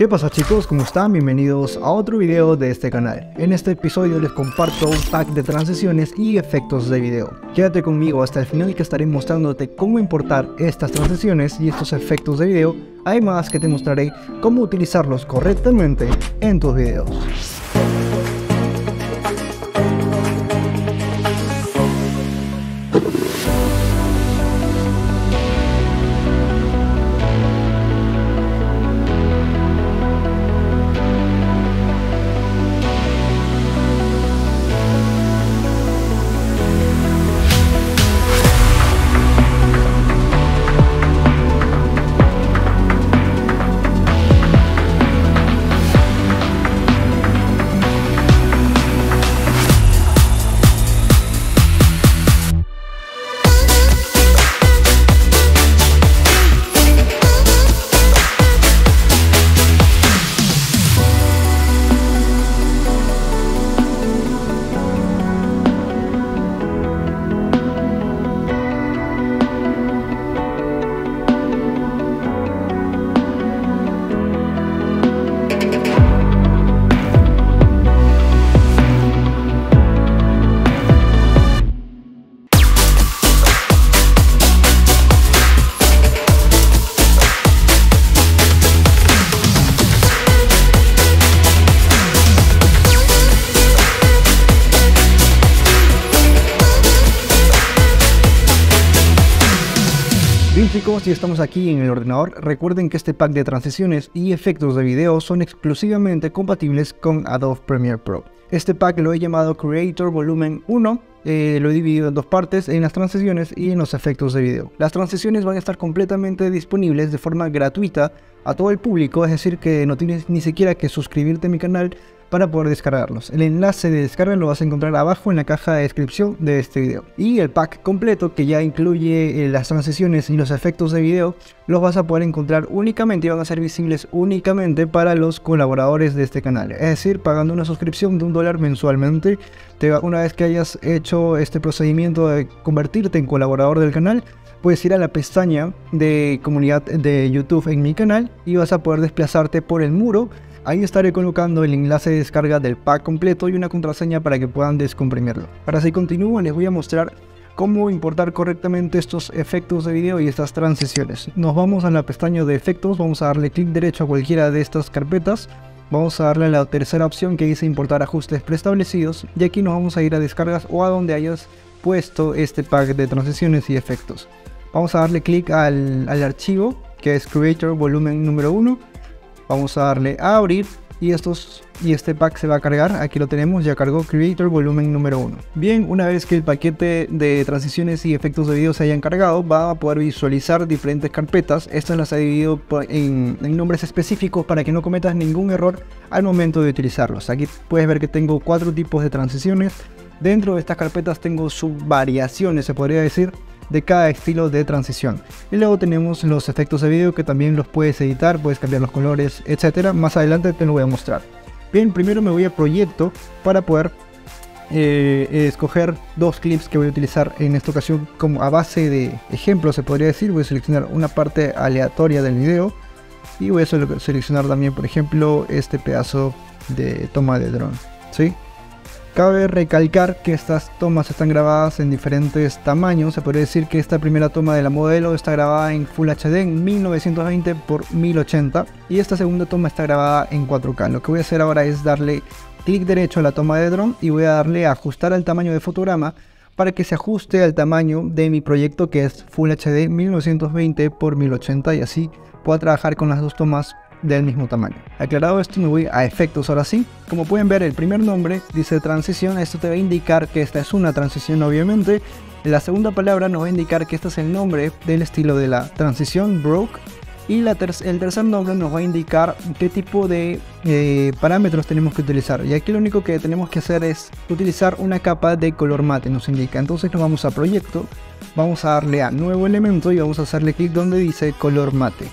¿Qué pasa chicos? ¿Cómo están? Bienvenidos a otro video de este canal. En este episodio les comparto un pack de transiciones y efectos de video. Quédate conmigo hasta el final que estaré mostrándote cómo importar estas transiciones y estos efectos de video. Además que te mostraré cómo utilizarlos correctamente en tus videos. Chicos, si estamos aquí en el ordenador, recuerden que este pack de transiciones y efectos de video son exclusivamente compatibles con Adobe Premiere Pro. Este pack lo he llamado Creator Volumen 1, lo he dividido en dos partes, en las transiciones y en los efectos de video. Las transiciones van a estar completamente disponibles de forma gratuita a todo el público, es decir que no tienes ni siquiera que suscribirte a mi canal para poder descargarlos. El enlace de descarga lo vas a encontrar abajo en la caja de descripción de este video. Y el pack completo, que ya incluye las transiciones y los efectos de video, los vas a poder encontrar únicamente y van a ser visibles únicamente para los colaboradores de este canal. Es decir, pagando una suscripción de $1 mensualmente, una vez que hayas hecho este procedimiento de convertirte en colaborador del canal, puedes ir a la pestaña de comunidad de YouTube en mi canal y vas a poder desplazarte por el muro. Ahí estaré colocando el enlace de descarga del pack completo y una contraseña para que puedan descomprimirlo. Ahora sí, continúo, les voy a mostrar cómo importar correctamente estos efectos de video y estas transiciones. Nos vamos a la pestaña de efectos, vamos a darle clic derecho a cualquiera de estas carpetas. Vamos a darle a la tercera opción que dice importar ajustes preestablecidos y aquí nos vamos a ir a descargas o a donde hayas puesto este pack de transiciones y efectos. Vamos a darle clic al archivo que es Creator Volumen número 1. Vamos a darle a abrir y este pack se va a cargar. Aquí lo tenemos, ya cargó Creator Volumen número 1. Bien, una vez que el paquete de transiciones y efectos de video se hayan cargado, va a poder visualizar diferentes carpetas. Estas las he dividido en nombres específicos para que no cometas ningún error al momento de utilizarlos. Aquí puedes ver que tengo 4 tipos de transiciones. Dentro de estas carpetas tengo subvariaciones, se podría decir, de cada estilo de transición. Y luego tenemos los efectos de video que también los puedes editar, puedes cambiar los colores, etcétera. Más adelante te lo voy a mostrar. Bien, primero me voy a proyecto para poder escoger dos clips que voy a utilizar en esta ocasión como a base de ejemplo, se podría decir. Voy a seleccionar una parte aleatoria del video y voy a seleccionar también, por ejemplo, este pedazo de toma de dron, ¿sí? Cabe recalcar que estas tomas están grabadas en diferentes tamaños, se podría decir que esta primera toma de la modelo está grabada en Full HD en 1920 por 1080 y esta segunda toma está grabada en 4K. Lo que voy a hacer ahora es darle clic derecho a la toma de dron y voy a darle a ajustar al tamaño de fotograma para que se ajuste al tamaño de mi proyecto que es Full HD 1920 por 1080 y así pueda trabajar con las dos tomas del mismo tamaño. Aclarado esto, me voy a efectos ahora sí. Como pueden ver, el primer nombre dice transición, esto te va a indicar que esta es una transición obviamente. La segunda palabra nos va a indicar que este es el nombre del estilo de la transición, broke. Y el tercer nombre nos va a indicar qué tipo de parámetros tenemos que utilizar. Y aquí lo único que tenemos que hacer es utilizar una capa de color mate, nos indica. Entonces nos vamos a proyecto, vamos a darle a nuevo elemento y vamos a hacerle clic donde dice color mate.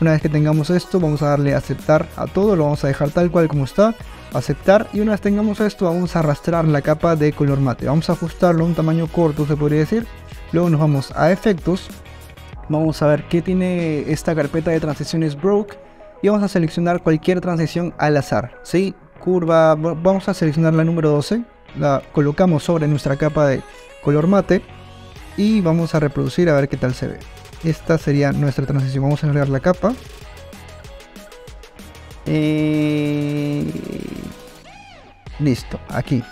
Una vez que tengamos esto, vamos a darle a aceptar a todo, lo vamos a dejar tal cual como está, aceptar, y una vez tengamos esto vamos a arrastrar la capa de color mate, vamos a ajustarlo a un tamaño corto, se podría decir. Luego nos vamos a efectos, vamos a ver qué tiene esta carpeta de transiciones broke y vamos a seleccionar cualquier transición al azar, ¿sí? Curva, vamos a seleccionar la número 12, la colocamos sobre nuestra capa de color mate y vamos a reproducir a ver qué tal se ve. Esta sería nuestra transición. Vamos a alargar la capa. Listo, aquí.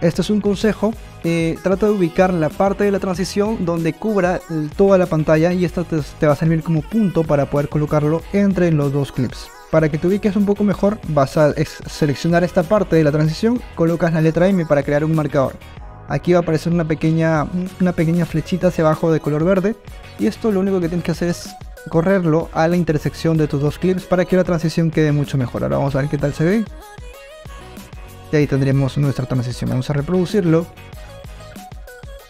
Este es un consejo. Trata de ubicar la parte de la transición donde cubra toda la pantalla, y esta te va a servir como punto para poder colocarlo entre los dos clips. Para que te ubiques un poco mejor, vas a seleccionar esta parte de la transición, colocas la letra M para crear un marcador. Aquí va a aparecer una pequeña flechita hacia abajo de color verde, y esto lo único que tienes que hacer es correrlo a la intersección de tus dos clips para que la transición quede mucho mejor. Ahora vamos a ver qué tal se ve. Y ahí tendremos nuestra transición. Vamos a reproducirlo.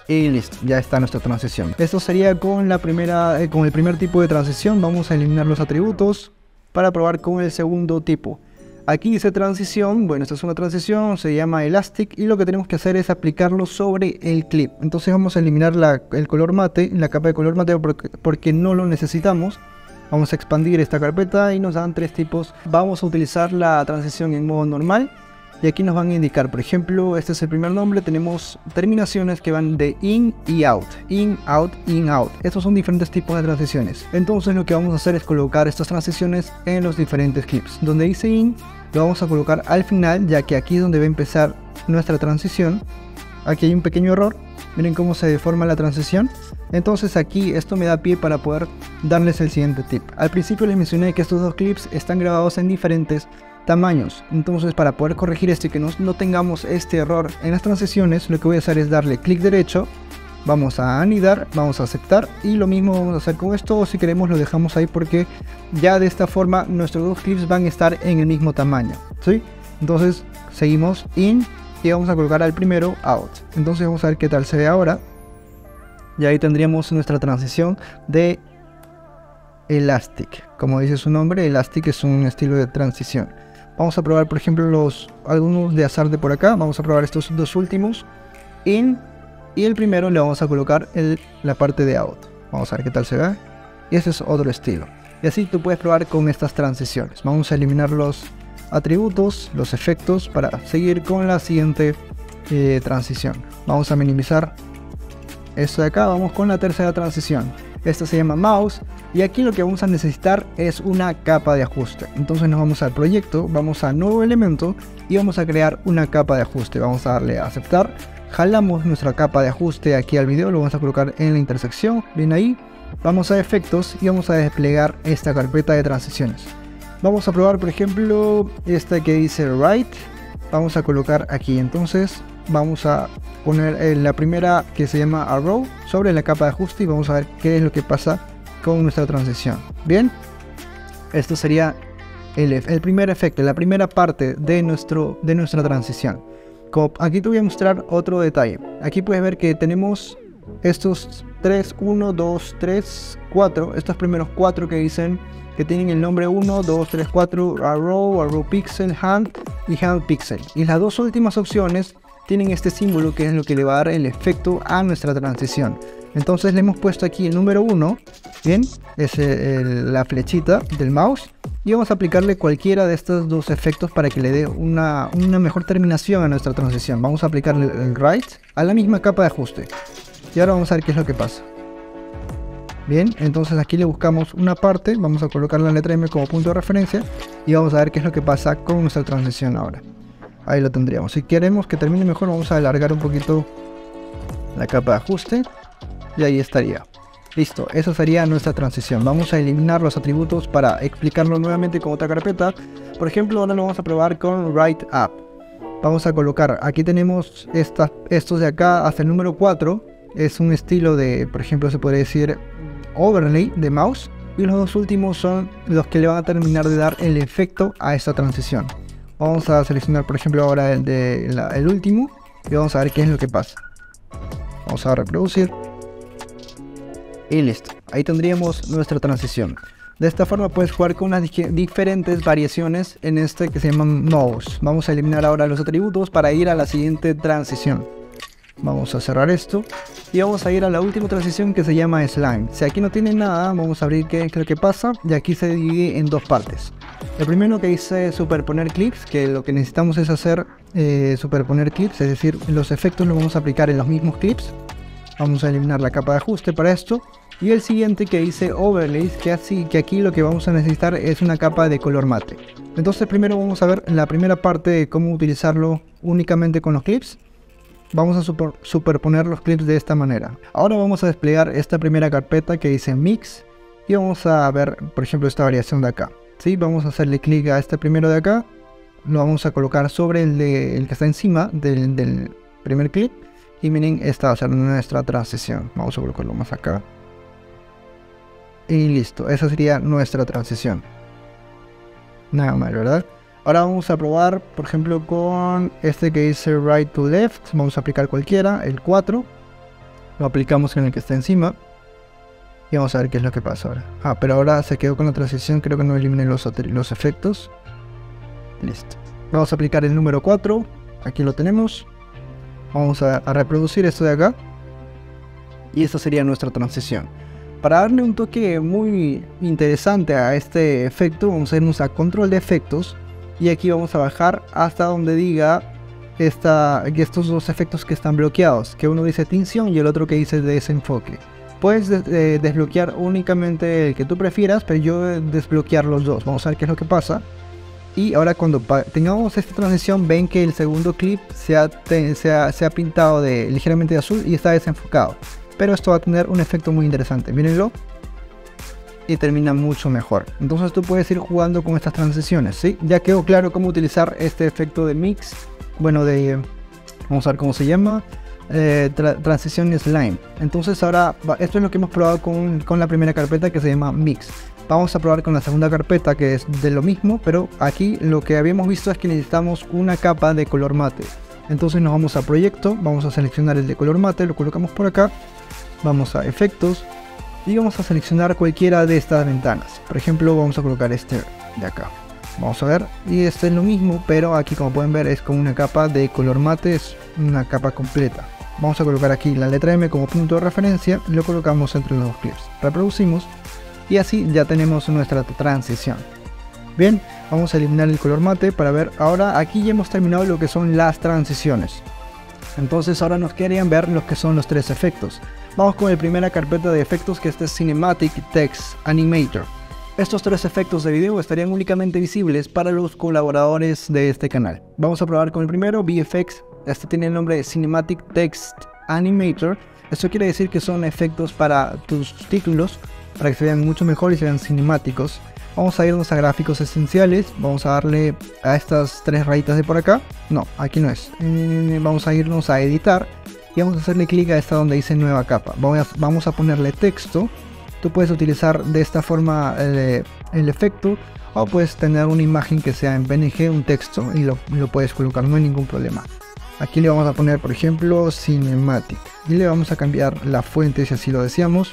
Y listo, ya está nuestra transición. Esto sería con el primer tipo de transición. Vamos a eliminar los atributos para probar con el segundo tipo. Aquí dice transición, bueno, esta es una transición, se llama Elastic, y lo que tenemos que hacer es aplicarlo sobre el clip. Entonces vamos a eliminar el color mate, la capa de color mate, porque no lo necesitamos. Vamos a expandir esta carpeta y nos dan tres tipos. Vamos a utilizar la transición en modo normal, y aquí nos van a indicar, por ejemplo, este es el primer nombre, tenemos terminaciones que van de in y out, in, out, in, out. Estos son diferentes tipos de transiciones. Entonces lo que vamos a hacer es colocar estas transiciones en los diferentes clips. Donde dice in, lo vamos a colocar al final, ya que aquí es donde va a empezar nuestra transición. Aquí hay un pequeño error, miren cómo se deforma la transición. Entonces aquí esto me da pie para poder darles el siguiente tip. Al principio les mencioné que estos dos clips están grabados en diferentes tamaños, entonces para poder corregir esto y que no tengamos este error en las transiciones, lo que voy a hacer es darle clic derecho, vamos a anidar, vamos a aceptar, y lo mismo vamos a hacer con esto, o si queremos lo dejamos ahí, porque ya de esta forma nuestros dos clips van a estar en el mismo tamaño, ¿sí? Entonces seguimos in y vamos a colocar al primero out. Entonces vamos a ver qué tal se ve ahora, y ahí tendríamos nuestra transición de Elastic. Como dice su nombre, Elastic es un estilo de transición. Vamos a probar, por ejemplo, algunos de azar de por acá. Vamos a probar estos dos últimos, in, y el primero le vamos a colocar la parte de out. Vamos a ver qué tal se ve. Y ese es otro estilo. Y así tú puedes probar con estas transiciones. Vamos a eliminar los atributos, los efectos, para seguir con la siguiente transición. Vamos a minimizar esto de acá. Vamos con la tercera transición. Esta se llama mouse. Y aquí lo que vamos a necesitar es una capa de ajuste. Entonces nos vamos al proyecto, vamos a nuevo elemento y vamos a crear una capa de ajuste. Vamos a darle a aceptar, jalamos nuestra capa de ajuste aquí al video, lo vamos a colocar en la intersección, bien ahí. Vamos a efectos y vamos a desplegar esta carpeta de transiciones. Vamos a probar, por ejemplo, esta que dice right, vamos a colocar aquí. Entonces vamos a poner la primera que se llama arrow sobre la capa de ajuste y vamos a ver qué es lo que pasa con nuestra transición. Bien, esto sería el primer efecto, la primera parte de nuestra transición. Aquí te voy a mostrar otro detalle. Aquí puedes ver que tenemos estos 3, 1, 2, 3, 4, estos primeros 4 que dicen que tienen el nombre 1, 2, 3, 4, arrow, arrow pixel, hand y hand pixel. Y las dos últimas opciones tienen este símbolo que es lo que le va a dar el efecto a nuestra transición. Entonces le hemos puesto aquí el número 1, bien, es la flechita del mouse, y vamos a aplicarle cualquiera de estos dos efectos para que le dé una mejor terminación a nuestra transición. Vamos a aplicarle el right a la misma capa de ajuste, y ahora vamos a ver qué es lo que pasa. Bien, entonces aquí le buscamos una parte, vamos a colocar la letra M como punto de referencia, y vamos a ver qué es lo que pasa con nuestra transición ahora. Ahí lo tendríamos. Si queremos que termine mejor, vamos a alargar un poquito la capa de ajuste. Y ahí estaría. Listo, esa sería nuestra transición. Vamos a eliminar los atributos para explicarlo nuevamente con otra carpeta. Por ejemplo, ahora lo vamos a probar con Right Up. Vamos a colocar, aquí tenemos estos de acá hasta el número 4. Es un estilo de, por ejemplo, se podría decir overlay de mouse. Y los dos últimos son los que le van a terminar de dar el efecto a esta transición. Vamos a seleccionar, por ejemplo, ahora el último. Y vamos a ver qué es lo que pasa. Vamos a reproducir. Y listo, ahí tendríamos nuestra transición. De esta forma puedes jugar con unas diferentes variaciones en este que se llama mouse. Vamos a eliminar ahora los atributos para ir a la siguiente transición. Vamos a cerrar esto y vamos a ir a la última transición que se llama Slime. Si aquí no tiene nada, vamos a abrir qué es lo que pasa, y aquí se divide en dos partes. Lo primero que hice es superponer clips, que lo que necesitamos es hacer superponer clips, es decir, los efectos los vamos a aplicar en los mismos clips. Vamos a eliminar la capa de ajuste para esto. Y el siguiente que hice overlays, que aquí lo que vamos a necesitar es una capa de color mate. Entonces primero vamos a ver la primera parte de cómo utilizarlo únicamente con los clips. Vamos a superponer los clips de esta manera. Ahora vamos a desplegar esta primera carpeta que dice mix y vamos a ver, por ejemplo, esta variación de acá. ¿Sí? Vamos a hacerle clic a este primero de acá, lo vamos a colocar sobre el que está encima del primer clip, y miren, esta va a ser nuestra transición. Vamos a colocarlo más acá y listo, esa sería nuestra transición. Nada mal, ¿verdad? Ahora vamos a probar, por ejemplo, con este que dice right to left. Vamos a aplicar cualquiera, el 4. Lo aplicamos en el que está encima. Y vamos a ver qué es lo que pasa ahora. Ah, pero ahora se quedó con la transición. Creo que no eliminé los efectos. Listo. Vamos a aplicar el número 4. Aquí lo tenemos. Vamos a reproducir esto de acá. Y esta sería nuestra transición. Para darle un toque muy interesante a este efecto, vamos a irnos a control de efectos. Y aquí vamos a bajar hasta donde diga estos dos efectos que están bloqueados, que uno dice tinción y el otro que dice desenfoque. Puedes desbloquear únicamente el que tú prefieras, pero yo voy a desbloquear los dos. Vamos a ver qué es lo que pasa. Y ahora cuando tengamos esta transición, ven que el segundo clip se ha pintado ligeramente de azul y está desenfocado. Pero esto va a tener un efecto muy interesante, mírenlo. Y termina mucho mejor. Entonces tú puedes ir jugando con estas transiciones, ¿sí? Ya quedó claro cómo utilizar este efecto de mix. Bueno, vamos a ver cómo se llama. Transición slime. Entonces ahora, esto es lo que hemos probado con la primera carpeta que se llama mix. Vamos a probar con la segunda carpeta, que es de lo mismo, pero aquí lo que habíamos visto es que necesitamos una capa de color mate. Entonces nos vamos a proyecto, vamos a seleccionar el de color mate, lo colocamos por acá. Vamos a efectos. Y vamos a seleccionar cualquiera de estas ventanas. Por ejemplo, vamos a colocar este de acá. Vamos a ver. Y este es lo mismo, pero aquí, como pueden ver, es con una capa de color mate. Es una capa completa. Vamos a colocar aquí la letra M como punto de referencia. Lo colocamos entre los dos clips. Reproducimos. Y así ya tenemos nuestra transición. Bien, vamos a eliminar el color mate para ver. Ahora aquí ya hemos terminado lo que son las transiciones. Entonces ahora nos querían ver los que son los tres efectos. Vamos con la primera carpeta de efectos, que este es Cinematic Text Animator. Estos tres efectos de video estarían únicamente visibles para los colaboradores de este canal. Vamos a probar con el primero, VFX. Este tiene el nombre de Cinematic Text Animator. Esto quiere decir que son efectos para tus títulos, para que se vean mucho mejor y sean cinemáticos. Vamos a irnos a gráficos esenciales. Vamos a darle a estas tres rayitas de por acá. No, aquí no es. Vamos a irnos a editar. Y vamos a hacerle clic a esta donde dice nueva capa. Vamos a ponerle texto. Tú puedes utilizar de esta forma el efecto, o puedes tener una imagen que sea en PNG, un texto, y lo puedes colocar, no hay ningún problema. Aquí le vamos a poner, por ejemplo, Cinematic. Y le vamos a cambiar la fuente si así lo deseamos.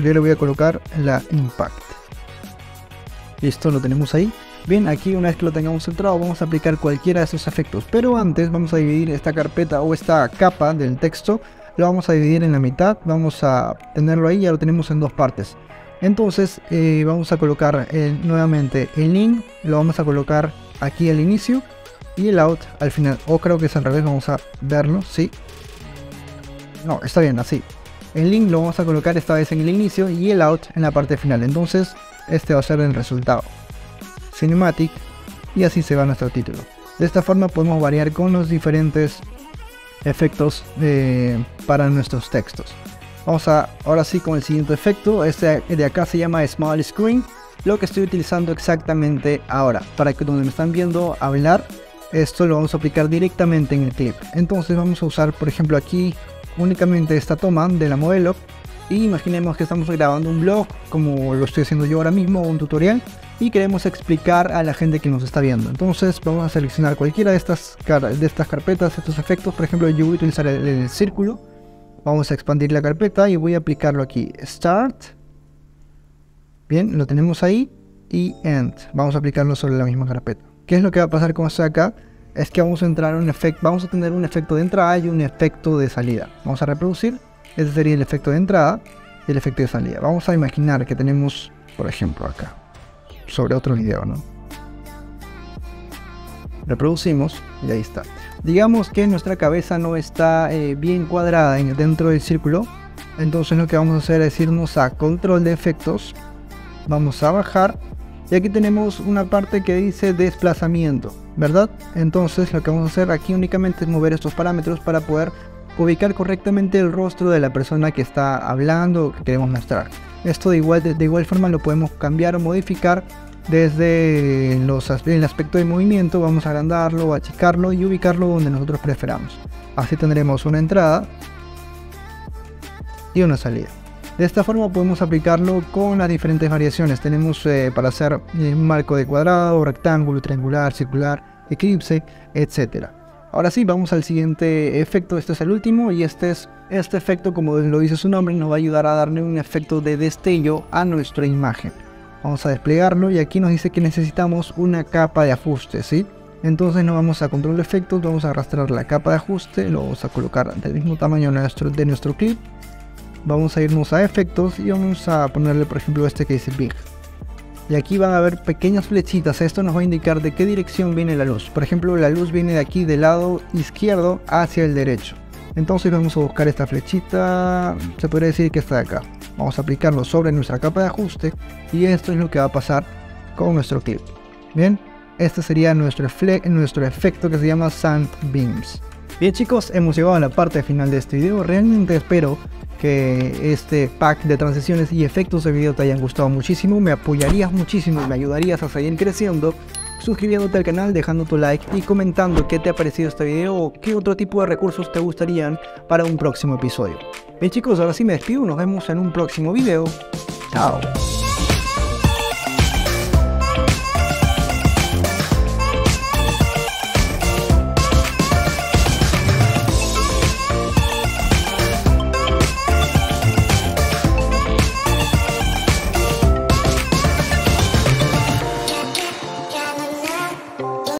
Yo le voy a colocar la Impact. Listo, lo tenemos ahí. Bien, aquí una vez que lo tengamos centrado, vamos a aplicar cualquiera de esos efectos, pero antes vamos a dividir esta carpeta o esta capa del texto. Lo vamos a dividir en la mitad, vamos a tenerlo ahí, ya lo tenemos en dos partes. Entonces vamos a colocar nuevamente el in, lo vamos a colocar aquí al inicio y el out al final, o creo que es al revés, vamos a verlo, sí. No, está bien, así. El in lo vamos a colocar esta vez en el inicio y el out en la parte final, entonces este va a ser el resultado. Cinematic, y así se va nuestro título. De esta forma podemos variar con los diferentes efectos para nuestros textos. Vamos a ahora sí con el siguiente efecto. Este de acá se llama Small Screen, lo que estoy utilizando exactamente ahora. Para que donde me están viendo hablar, esto lo vamos a aplicar directamente en el clip. Entonces vamos a usar, por ejemplo, aquí únicamente esta toma de la modelo. Y imaginemos que estamos grabando un blog, como lo estoy haciendo yo ahora mismo, un tutorial, y queremos explicar a la gente que nos está viendo. Entonces vamos a seleccionar cualquiera de estas carpetas, estos efectos. Por ejemplo, yo voy a utilizar el círculo. Vamos a expandir la carpeta y voy a aplicarlo aquí. Start. Bien, lo tenemos ahí. Y End. Vamos a aplicarlo sobre la misma carpeta. ¿Qué es lo que va a pasar con esto de acá? es que vamos a entrar en un efecto, vamos a tener un efecto de entrada y un efecto de salida. Vamos a reproducir, ese sería el efecto de entrada y el efecto de salida. Vamos a imaginar que tenemos, por ejemplo, acá, sobre otro video, ¿no? Reproducimos y ahí está. Digamos que nuestra cabeza no está bien cuadrada dentro del círculo, entonces lo que vamos a hacer es irnos a control de efectos, vamos a bajar y aquí tenemos una parte que dice desplazamiento, ¿verdad? Entonces lo que vamos a hacer aquí únicamente es mover estos parámetros para poder ubicar correctamente el rostro de la persona que está hablando o que queremos mostrar. Esto de igual forma lo podemos cambiar o modificar desde el aspecto de movimiento. Vamos a agrandarlo, achicarlo y ubicarlo donde nosotros preferamos. Así tendremos una entrada y una salida. De esta forma podemos aplicarlo con las diferentes variaciones. Tenemos para hacer un marco de cuadrado, rectángulo, triangular, circular, eclipse, etc. Ahora sí, vamos al siguiente efecto. Este es el último y este efecto, como lo dice su nombre, nos va a ayudar a darle un efecto de destello a nuestra imagen. Vamos a desplegarlo y aquí nos dice que necesitamos una capa de ajuste, ¿sí? Entonces nos vamos a control de efectos, vamos a arrastrar la capa de ajuste, lo vamos a colocar del mismo tamaño de nuestro clip. Vamos a irnos a efectos y vamos a ponerle, por ejemplo, este que dice Big. Y aquí van a haber pequeñas flechitas, esto nos va a indicar de qué dirección viene la luz. Por ejemplo, la luz viene de aquí del lado izquierdo hacia el derecho. Entonces vamos a buscar esta flechita, se podría decir que está de acá. Vamos a aplicarlo sobre nuestra capa de ajuste y esto es lo que va a pasar con nuestro clip. Bien, este sería nuestro efecto que se llama Sun Beams. Bien chicos, hemos llegado a la parte final de este video. Realmente espero que este pack de transiciones y efectos de video te hayan gustado muchísimo. Me apoyarías muchísimo y me ayudarías a seguir creciendo suscribiéndote al canal, dejando tu like y comentando qué te ha parecido este video o qué otro tipo de recursos te gustarían para un próximo episodio. Bien chicos, ahora sí me despido, nos vemos en un próximo video. Chao.